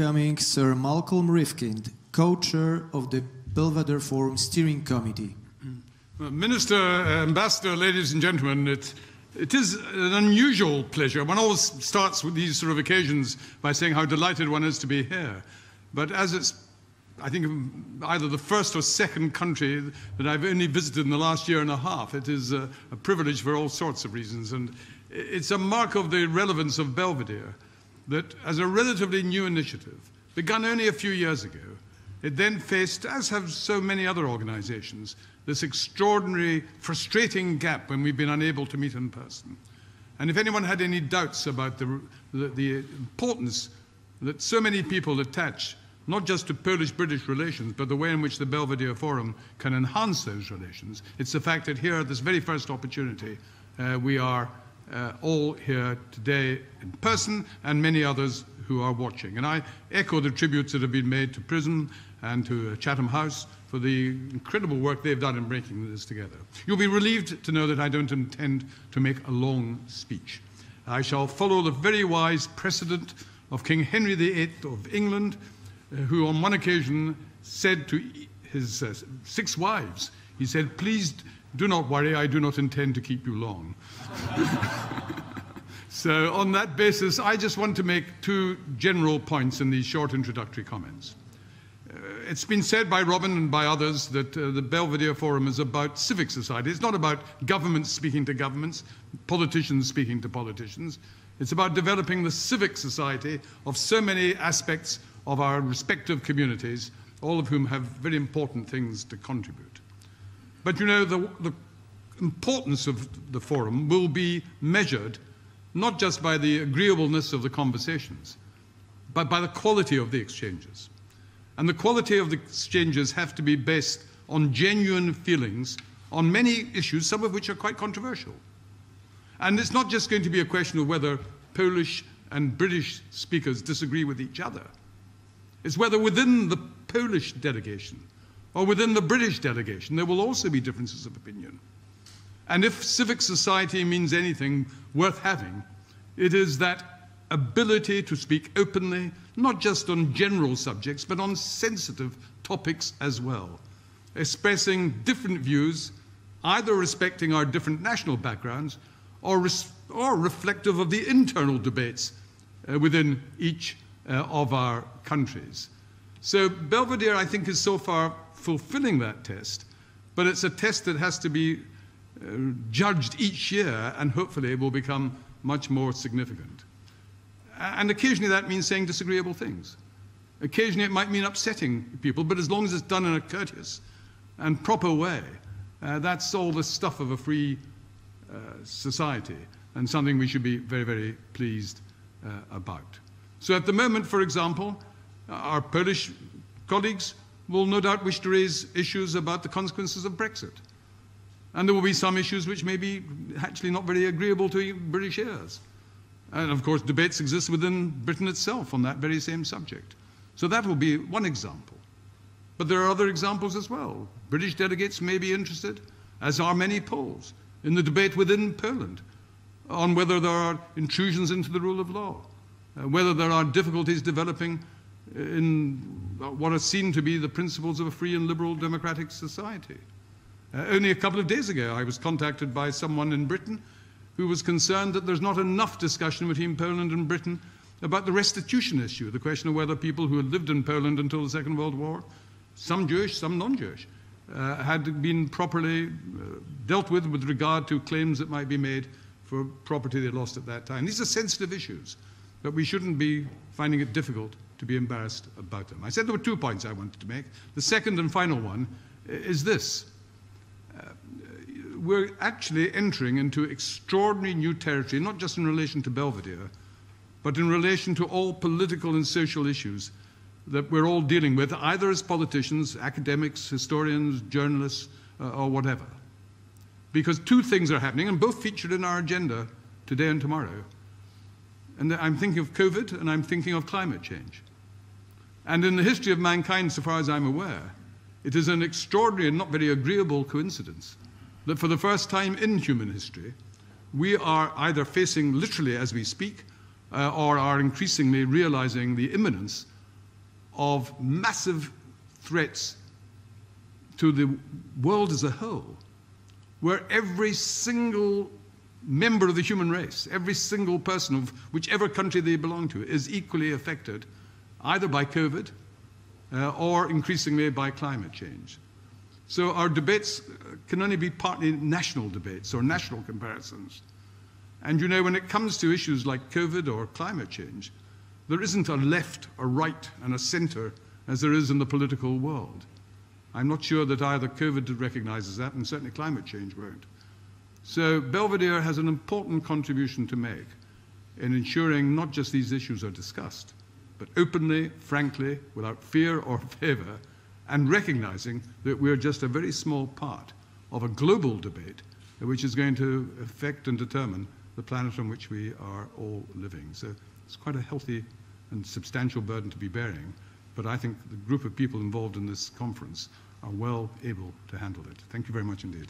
welcoming Sir Malcolm Rifkind, co-chair of the Belvedere Forum Steering Committee. Minister, Ambassador, ladies and gentlemen, it is an unusual pleasure. One always starts with these sort of occasions by saying how delighted one is to be here. But as it's, I think, either the first or second country that I've only visited in the last year and a half, it is a privilege for all sorts of reasons. And it's a mark of the relevance of Belvedere that, as a relatively new initiative, begun only a few years ago, it then faced, as have so many other organizations, this extraordinary, frustrating gap when we've been unable to meet in person. And if anyone had any doubts about the importance that so many people attach, not just to Polish-British relations, but the way in which the Belvedere Forum can enhance those relations, it's the fact that here, at this very first opportunity, we are all here today in person, and many others who are watching. And I echo the tributes that have been made to PISM and to Chatham House for the incredible work they've done in breaking this together. You'll be relieved to know that I don't intend to make a long speech. I shall follow the very wise precedent of King Henry VIII of England, who on one occasion said to his 6 wives, he said, "Please do not worry, I do not intend to keep you long." So on that basis, I just want to make 2 general points in these short introductory comments. It's been said by Robin and by others that the Belvedere Forum is about civic society. It's not about governments speaking to governments, politicians speaking to politicians. It's about developing the civic society of so many aspects of our respective communities, all of whom have very important things to contribute. But you know, the importance of the forum will be measured not just by the agreeableness of the conversations, but by the quality of the exchanges. And the quality of the exchanges have to be based on genuine feelings on many issues, some of which are quite controversial. And it's not just going to be a question of whether Polish and British speakers disagree with each other. It's whether within the Polish delegation or within the British delegation, there will also be differences of opinion. And if civic society means anything worth having, it is that ability to speak openly, not just on general subjects, but on sensitive topics as well, expressing different views, either respecting our different national backgrounds or reflective of the internal debates within each of our countries. So Belvedere, I think, is so far fulfilling that test, but it's a test that has to be judged each year, and hopefully will become much more significant. And occasionally that means saying disagreeable things. Occasionally it might mean upsetting people, but as long as it's done in a courteous and proper way, that's all the stuff of a free society, and something we should be very, very pleased about. So at the moment, for example, our Polish colleagues will no doubt wish to raise issues about the consequences of Brexit. And there will be some issues which may be actually not very agreeable to British ears. And of course, debates exist within Britain itself on that very same subject. So that will be one example. But there are other examples as well. British delegates may be interested, as are many Poles, in the debate within Poland on whether there are intrusions into the rule of law, whether there are difficulties developing in what are seen to be the principles of a free and liberal democratic society. Only a couple of days ago, I was contacted by someone in Britain who was concerned that there's not enough discussion between Poland and Britain about the restitution issue, the question of whether people who had lived in Poland until the Second World War, some Jewish, some non-Jewish, had been properly dealt with regard to claims that might be made for property they lost at that time. These are sensitive issues, but we shouldn't be finding it difficult to be embarrassed about them. I said there were 2 points I wanted to make. The second and final one is this. We're actually entering into extraordinary new territory, not just in relation to Belvedere, but in relation to all political and social issues that we're all dealing with, either as politicians, academics, historians, journalists, or whatever. Because 2 things are happening, and both featured in our agenda today and tomorrow. And I'm thinking of COVID, and I'm thinking of climate change. And in the history of mankind, so far as I'm aware, it is an extraordinary and not very agreeable coincidence that for the first time in human history, we are either facing, literally as we speak, or are increasingly realizing the imminence of massive threats to the world as a whole, where every single member of the human race, every single person of whichever country they belong to, is equally affected either by COVID or increasingly by climate change. So our debates can only be partly national debates or national comparisons. And you know, when it comes to issues like COVID or climate change, there isn't a left, a right, and a center as there is in the political world. I'm not sure that either COVID recognizes that, and certainly climate change won't. So Belvedere has an important contribution to make in ensuring not just these issues are discussed, but openly, frankly, without fear or favor, and recognizing that we're just a very small part of a global debate which is going to affect and determine the planet on which we are all living. So it's quite a healthy and substantial burden to be bearing, but I think the group of people involved in this conference are well able to handle it. Thank you very much indeed.